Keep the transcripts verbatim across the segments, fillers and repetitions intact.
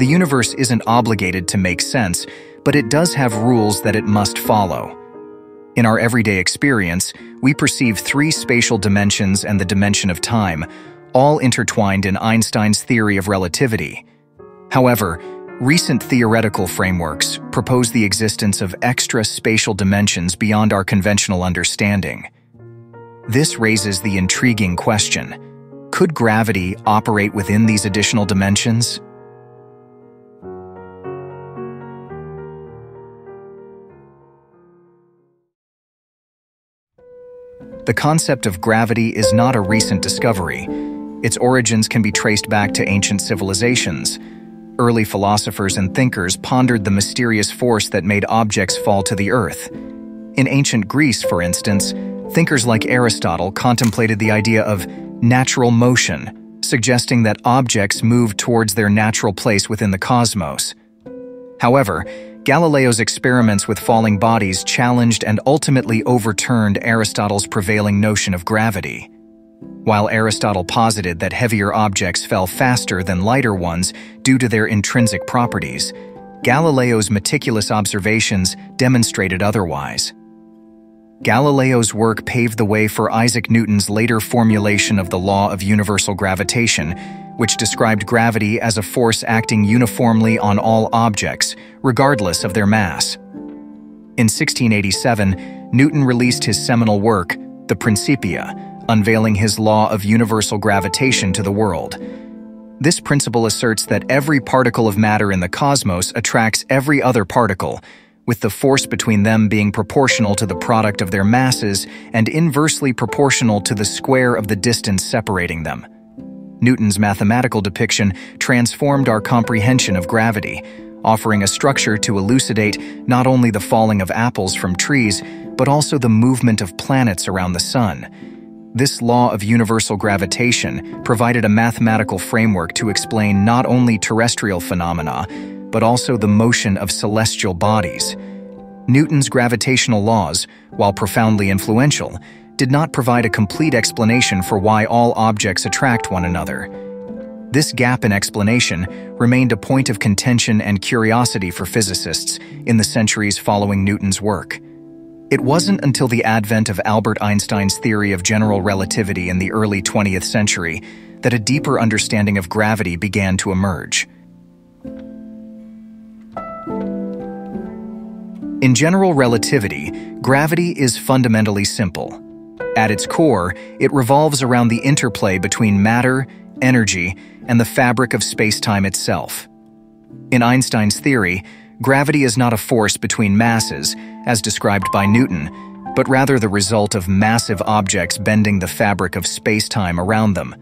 The universe isn't obligated to make sense, but it does have rules that it must follow. In our everyday experience, we perceive three spatial dimensions and the dimension of time, all intertwined in Einstein's theory of relativity. However, recent theoretical frameworks propose the existence of extra spatial dimensions beyond our conventional understanding. This raises the intriguing question: could gravity operate within these additional dimensions? The concept of gravity is not a recent discovery. Its origins can be traced back to ancient civilizations. Early philosophers and thinkers pondered the mysterious force that made objects fall to the earth. In ancient Greece, for instance, thinkers like Aristotle contemplated the idea of natural motion, suggesting that objects move towards their natural place within the cosmos. However, Galileo's experiments with falling bodies challenged and ultimately overturned Aristotle's prevailing notion of gravity. While Aristotle posited that heavier objects fell faster than lighter ones due to their intrinsic properties, Galileo's meticulous observations demonstrated otherwise. Galileo's work paved the way for Isaac Newton's later formulation of the law of universal gravitation, which described gravity as a force acting uniformly on all objects, regardless of their mass. In sixteen eighty-seven, Newton released his seminal work, The Principia, unveiling his law of universal gravitation to the world. This principle asserts that every particle of matter in the cosmos attracts every other particle, with the force between them being proportional to the product of their masses and inversely proportional to the square of the distance separating them. Newton's mathematical depiction transformed our comprehension of gravity, offering a structure to elucidate not only the falling of apples from trees, but also the movement of planets around the sun. This law of universal gravitation provided a mathematical framework to explain not only terrestrial phenomena, but also the motion of celestial bodies. Newton's gravitational laws, while profoundly influential, did not provide a complete explanation for why all objects attract one another. This gap in explanation remained a point of contention and curiosity for physicists in the centuries following Newton's work. It wasn't until the advent of Albert Einstein's theory of general relativity in the early twentieth century that a deeper understanding of gravity began to emerge. In general relativity, gravity is fundamentally simple. At its core, it revolves around the interplay between matter, energy, and the fabric of space-time itself. In Einstein's theory, gravity is not a force between masses, as described by Newton, but rather the result of massive objects bending the fabric of space-time around them.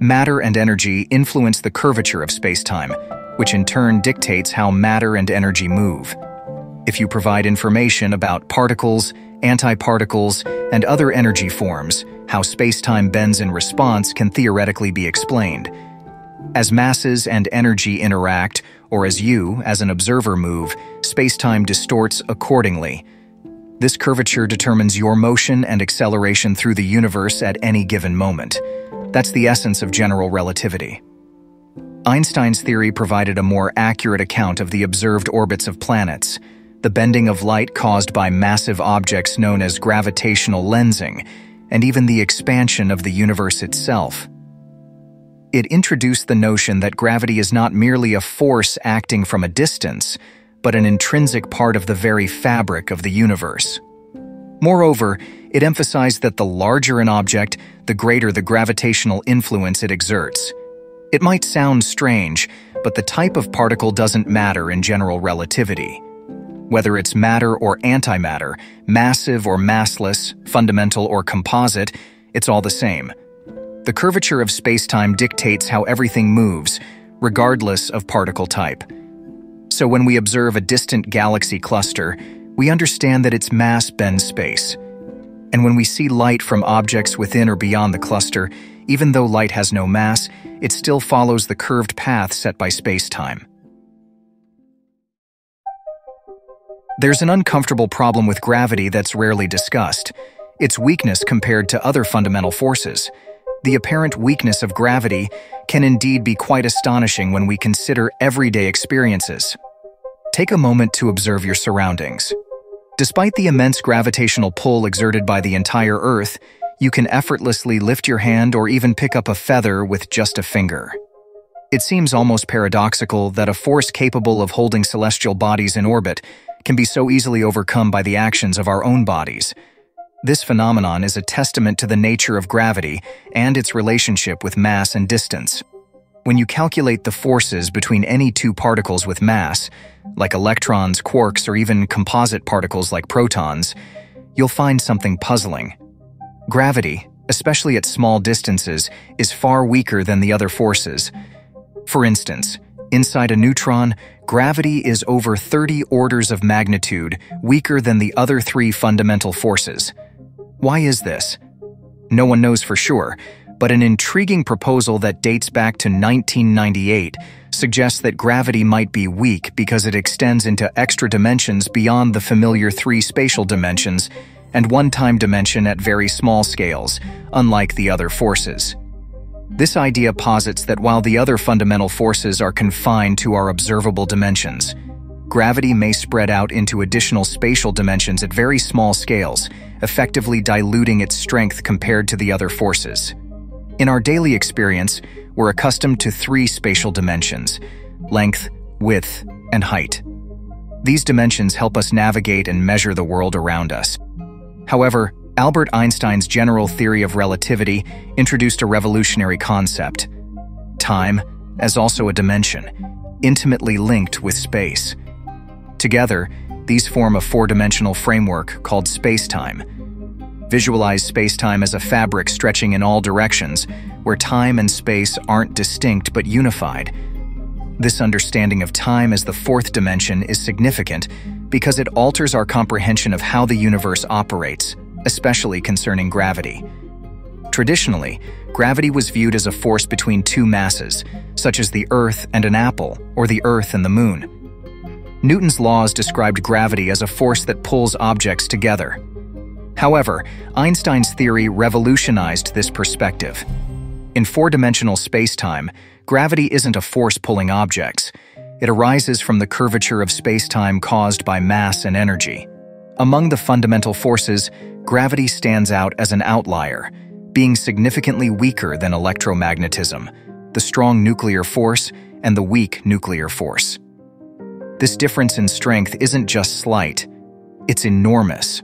Matter and energy influence the curvature of space-time, which in turn dictates how matter and energy move. If you provide information about particles, antiparticles, and other energy forms, how space-time bends in response can theoretically be explained. As masses and energy interact, or as you, as an observer, move, space-time distorts accordingly. This curvature determines your motion and acceleration through the universe at any given moment. That's the essence of general relativity. Einstein's theory provided a more accurate account of the observed orbits of planets, the bending of light caused by massive objects known as gravitational lensing, and even the expansion of the universe itself. It introduced the notion that gravity is not merely a force acting from a distance, but an intrinsic part of the very fabric of the universe. Moreover, it emphasized that the larger an object, the greater the gravitational influence it exerts. It might sound strange, but the type of particle doesn't matter in general relativity. Whether it's matter or antimatter, massive or massless, fundamental or composite, it's all the same. The curvature of space-time dictates how everything moves, regardless of particle type. So when we observe a distant galaxy cluster, we understand that its mass bends space. And when we see light from objects within or beyond the cluster, even though light has no mass, it still follows the curved path set by space-time. There's an uncomfortable problem with gravity that's rarely discussed: its weakness compared to other fundamental forces. The apparent weakness of gravity can indeed be quite astonishing when we consider everyday experiences. Take a moment to observe your surroundings. Despite the immense gravitational pull exerted by the entire Earth, you can effortlessly lift your hand or even pick up a feather with just a finger. It seems almost paradoxical that a force capable of holding celestial bodies in orbit can be so easily overcome by the actions of our own bodies. This phenomenon is a testament to the nature of gravity and its relationship with mass and distance. When you calculate the forces between any two particles with mass, like electrons, quarks, or even composite particles like protons, you'll find something puzzling. Gravity, especially at small distances, is far weaker than the other forces. For instance, inside a neutron, gravity is over thirty orders of magnitude weaker than the other three fundamental forces. Why is this? No one knows for sure, but an intriguing proposal that dates back to nineteen ninety-eight suggests that gravity might be weak because it extends into extra dimensions beyond the familiar three spatial dimensions and one-time dimension at very small scales, unlike the other forces. This idea posits that while the other fundamental forces are confined to our observable dimensions, gravity may spread out into additional spatial dimensions at very small scales, effectively diluting its strength compared to the other forces. In our daily experience, we're accustomed to three spatial dimensions: length, width, and height. These dimensions help us navigate and measure the world around us. However, Albert Einstein's general theory of relativity introduced a revolutionary concept: time as also a dimension, intimately linked with space. Together, these form a four-dimensional framework called spacetime. Visualize spacetime as a fabric stretching in all directions, where time and space aren't distinct but unified. This understanding of time as the fourth dimension is significant because it alters our comprehension of how the universe operates, especially concerning gravity. Traditionally, gravity was viewed as a force between two masses, such as the Earth and an apple, or the Earth and the Moon. Newton's laws described gravity as a force that pulls objects together. However, Einstein's theory revolutionized this perspective. In four-dimensional spacetime, gravity isn't a force pulling objects. It arises from the curvature of spacetime caused by mass and energy. Among the fundamental forces, gravity stands out as an outlier, being significantly weaker than electromagnetism, the strong nuclear force, and the weak nuclear force. This difference in strength isn't just slight, it's enormous.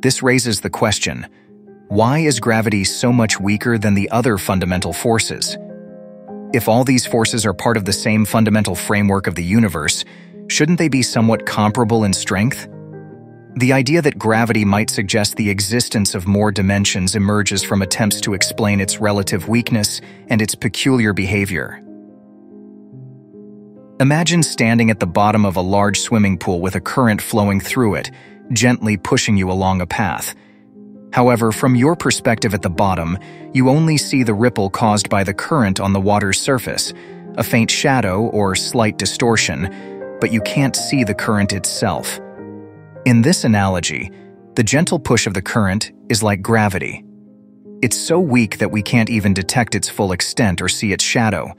This raises the question, why is gravity so much weaker than the other fundamental forces? If all these forces are part of the same fundamental framework of the universe, shouldn't they be somewhat comparable in strength? The idea that gravity might suggest the existence of more dimensions emerges from attempts to explain its relative weakness and its peculiar behavior. Imagine standing at the bottom of a large swimming pool with a current flowing through it, gently pushing you along a path. However, from your perspective at the bottom, you only see the ripple caused by the current on the water's surface, a faint shadow or slight distortion, but you can't see the current itself. In this analogy, the gentle push of the current is like gravity. It's so weak that we can't even detect its full extent or see its shadow.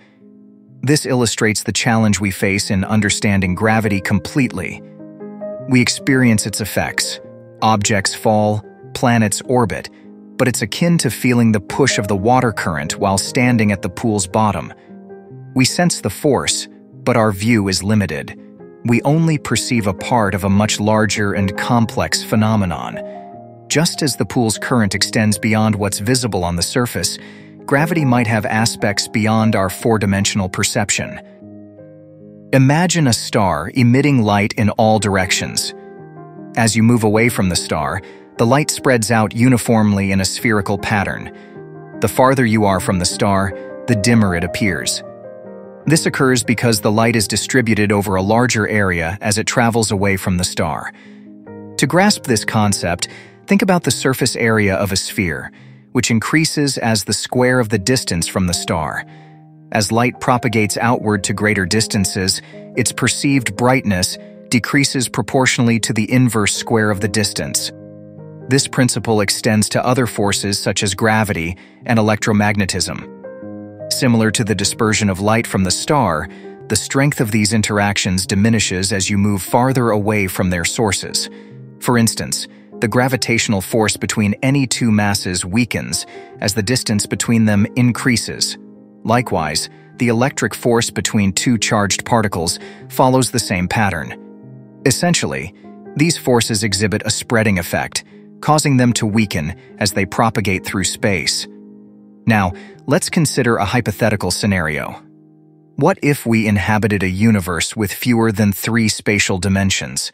This illustrates the challenge we face in understanding gravity completely. We experience its effects. Objects fall, planets orbit, but it's akin to feeling the push of the water current while standing at the pool's bottom. We sense the force, but our view is limited. We only perceive a part of a much larger and complex phenomenon. Just as the pool's current extends beyond what's visible on the surface, gravity might have aspects beyond our four-dimensional perception. Imagine a star emitting light in all directions. As you move away from the star, the light spreads out uniformly in a spherical pattern. The farther you are from the star, the dimmer it appears. This occurs because the light is distributed over a larger area as it travels away from the star. To grasp this concept, think about the surface area of a sphere, which increases as the square of the distance from the star. As light propagates outward to greater distances, its perceived brightness decreases proportionally to the inverse square of the distance. This principle extends to other forces such as gravity and electromagnetism. Similar to the dispersion of light from the star, the strength of these interactions diminishes as you move farther away from their sources. For instance, the gravitational force between any two masses weakens as the distance between them increases. Likewise, the electric force between two charged particles follows the same pattern. Essentially, these forces exhibit a spreading effect, causing them to weaken as they propagate through space. Now, let's consider a hypothetical scenario. What if we inhabited a universe with fewer than three spatial dimensions?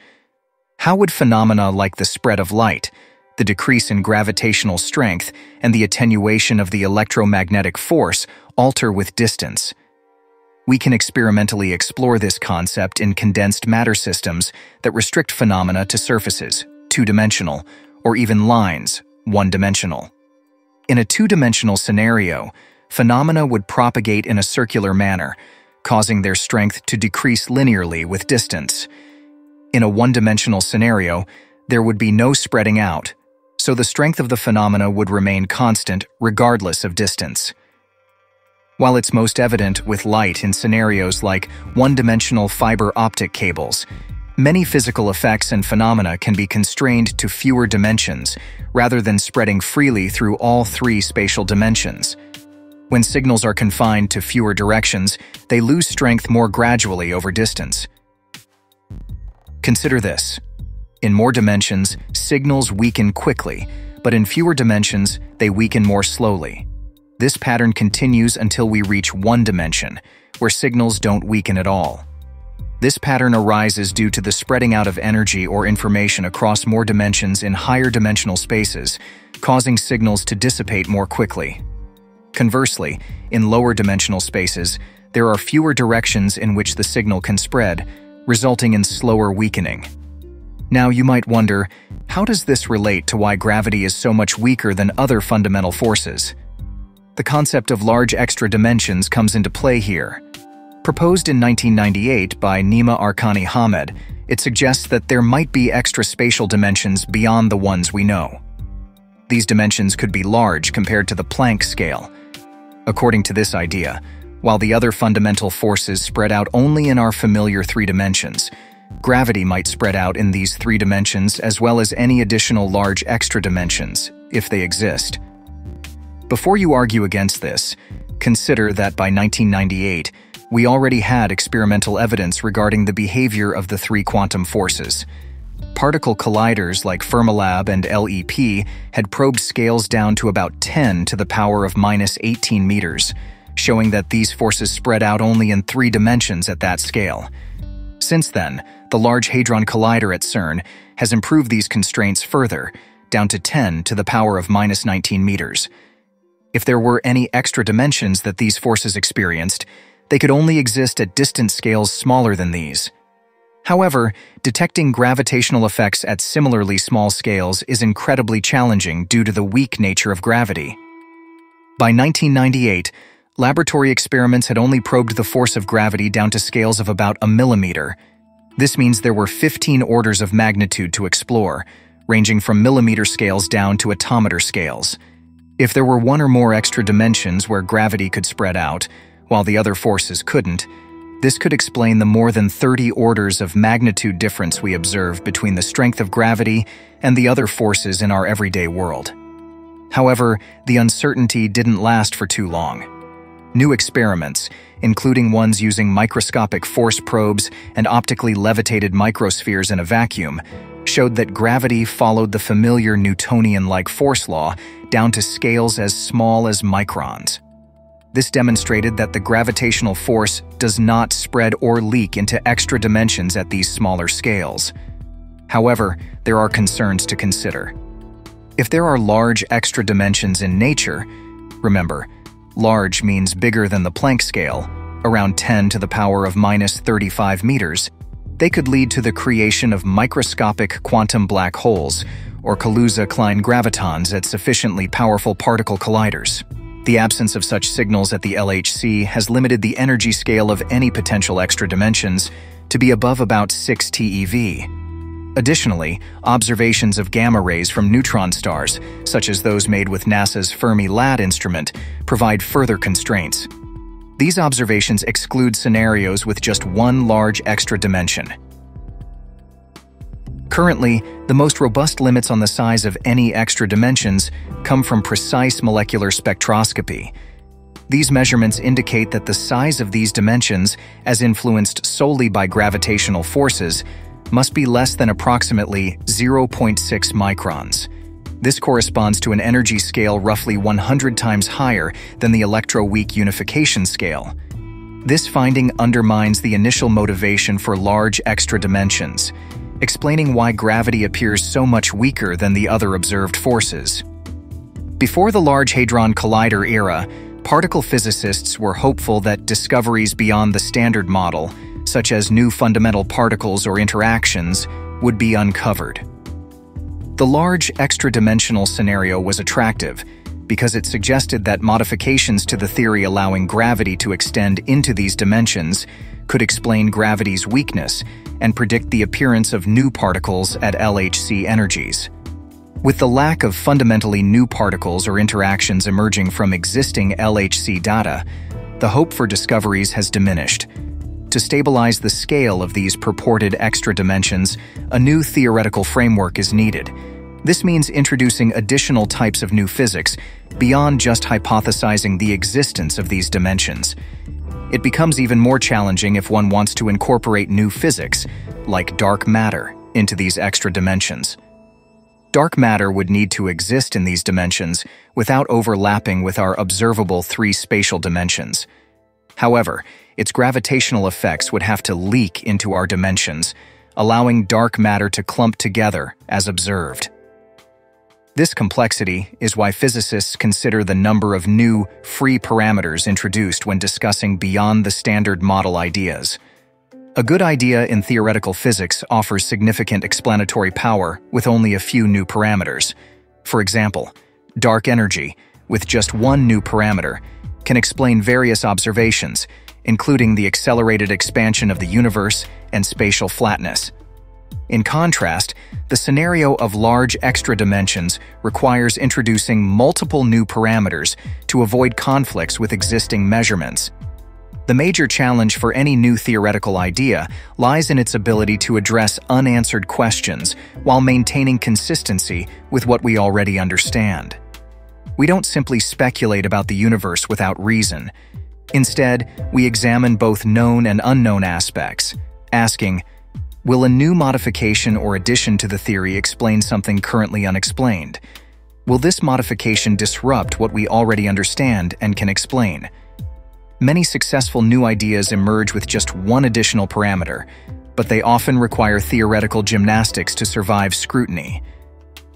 How would phenomena like the spread of light, the decrease in gravitational strength, and the attenuation of the electromagnetic force alter with distance? We can experimentally explore this concept in condensed matter systems that restrict phenomena to surfaces, two-dimensional, or even lines, one-dimensional. In a two-dimensional scenario, phenomena would propagate in a circular manner, causing their strength to decrease linearly with distance. In a one-dimensional scenario, there would be no spreading out, so the strength of the phenomena would remain constant regardless of distance. While it's most evident with light in scenarios like one-dimensional fiber optic cables, many physical effects and phenomena can be constrained to fewer dimensions rather than spreading freely through all three spatial dimensions. When signals are confined to fewer directions, they lose strength more gradually over distance. Consider this. In more dimensions, signals weaken quickly, but in fewer dimensions, they weaken more slowly. This pattern continues until we reach one dimension, where signals don't weaken at all. This pattern arises due to the spreading out of energy or information across more dimensions in higher dimensional spaces, causing signals to dissipate more quickly. Conversely, in lower dimensional spaces, there are fewer directions in which the signal can spread, resulting in slower weakening. Now you might wonder, how does this relate to why gravity is so much weaker than other fundamental forces? The concept of large extra dimensions comes into play here. Proposed in nineteen ninety-eight by Nima Arkani-Hamed, it suggests that there might be extra spatial dimensions beyond the ones we know. These dimensions could be large compared to the Planck scale. According to this idea, while the other fundamental forces spread out only in our familiar three dimensions, gravity might spread out in these three dimensions as well as any additional large extra dimensions, if they exist. Before you argue against this, consider that by nineteen ninety-eight, we already had experimental evidence regarding the behavior of the three quantum forces. Particle colliders like Fermilab and L E P had probed scales down to about ten to the power of minus eighteen meters. Showing that these forces spread out only in three dimensions at that scale. Since then, the Large Hadron Collider at CERN has improved these constraints further, down to ten to the power of minus nineteen meters. If there were any extra dimensions that these forces experienced, they could only exist at distance scales smaller than these. However, detecting gravitational effects at similarly small scales is incredibly challenging due to the weak nature of gravity. By nineteen ninety-eight, laboratory experiments had only probed the force of gravity down to scales of about a millimeter. This means there were fifteen orders of magnitude to explore, ranging from millimeter scales down to atometer scales. If there were one or more extra dimensions where gravity could spread out, while the other forces couldn't, this could explain the more than thirty orders of magnitude difference we observe between the strength of gravity and the other forces in our everyday world. However, the uncertainty didn't last for too long. New experiments, including ones using microscopic force probes and optically levitated microspheres in a vacuum, showed that gravity followed the familiar Newtonian-like force law down to scales as small as microns. This demonstrated that the gravitational force does not spread or leak into extra dimensions at these smaller scales. However, there are concerns to consider. If there are large extra dimensions in nature, remember, large means bigger than the Planck scale, around ten to the power of minus thirty-five meters, they could lead to the creation of microscopic quantum black holes or Kaluza-Klein gravitons at sufficiently powerful particle colliders. The absence of such signals at the L H C has limited the energy scale of any potential extra dimensions to be above about six T E V. Additionally, observations of gamma rays from neutron stars, such as those made with NASA's Fermi L A T instrument, provide further constraints. These observations exclude scenarios with just one large extra dimension. Currently, the most robust limits on the size of any extra dimensions come from precise molecular spectroscopy. These measurements indicate that the size of these dimensions, as influenced solely by gravitational forces, must be less than approximately zero point six microns. This corresponds to an energy scale roughly one hundred times higher than the electroweak unification scale. This finding undermines the initial motivation for large extra dimensions, explaining why gravity appears so much weaker than the other observed forces. Before the Large Hadron Collider era, particle physicists were hopeful that discoveries beyond the Standard Model, such as new fundamental particles or interactions, would be uncovered. The large extra-dimensional scenario was attractive because it suggested that modifications to the theory allowing gravity to extend into these dimensions could explain gravity's weakness and predict the appearance of new particles at L H C energies. With the lack of fundamentally new particles or interactions emerging from existing L H C data, the hope for discoveries has diminished. To stabilize the scale of these purported extra dimensions, a new theoretical framework is needed. This means introducing additional types of new physics beyond just hypothesizing the existence of these dimensions. It becomes even more challenging if one wants to incorporate new physics, like dark matter, into these extra dimensions. Dark matter would need to exist in these dimensions without overlapping with our observable three spatial dimensions. However, its gravitational effects would have to leak into our dimensions, allowing dark matter to clump together as observed. This complexity is why physicists consider the number of new, free parameters introduced when discussing beyond the Standard Model ideas. A good idea in theoretical physics offers significant explanatory power with only a few new parameters. For example, dark energy, with just one new parameter, can explain various observations, including the accelerated expansion of the universe and spatial flatness. In contrast, the scenario of large extra dimensions requires introducing multiple new parameters to avoid conflicts with existing measurements. The major challenge for any new theoretical idea lies in its ability to address unanswered questions while maintaining consistency with what we already understand. We don't simply speculate about the universe without reason. Instead, we examine both known and unknown aspects, asking, will a new modification or addition to the theory explain something currently unexplained? Will this modification disrupt what we already understand and can explain? Many successful new ideas emerge with just one additional parameter, but they often require theoretical gymnastics to survive scrutiny.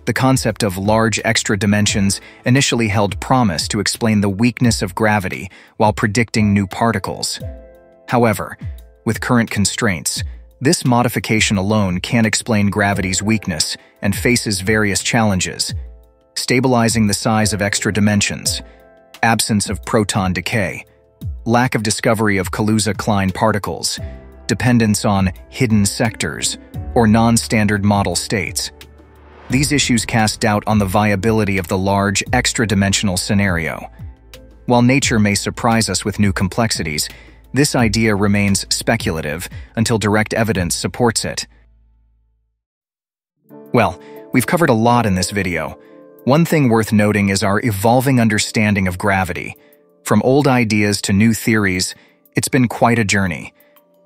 The concept of large extra dimensions initially held promise to explain the weakness of gravity while predicting new particles. However, with current constraints, this modification alone can't explain gravity's weakness and faces various challenges: stabilizing the size of extra dimensions, absence of proton decay, lack of discovery of Kaluza-Klein particles, dependence on hidden sectors, or non-standard model states. These issues cast doubt on the viability of the large, extra-dimensional scenario. While nature may surprise us with new complexities, this idea remains speculative until direct evidence supports it. Well, we've covered a lot in this video. One thing worth noting is our evolving understanding of gravity. From old ideas to new theories, it's been quite a journey.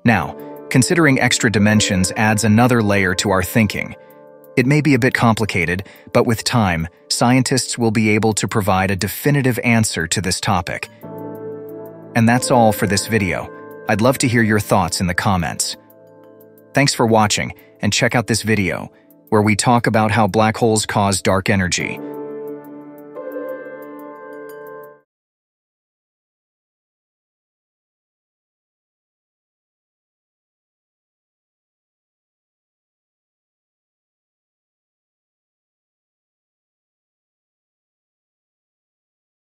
Now, considering extra dimensions adds another layer to our thinking. It may be a bit complicated, but with time, scientists will be able to provide a definitive answer to this topic. And that's all for this video. I'd love to hear your thoughts in the comments. Thanks for watching, and check out this video, where we talk about how black holes cause dark energy.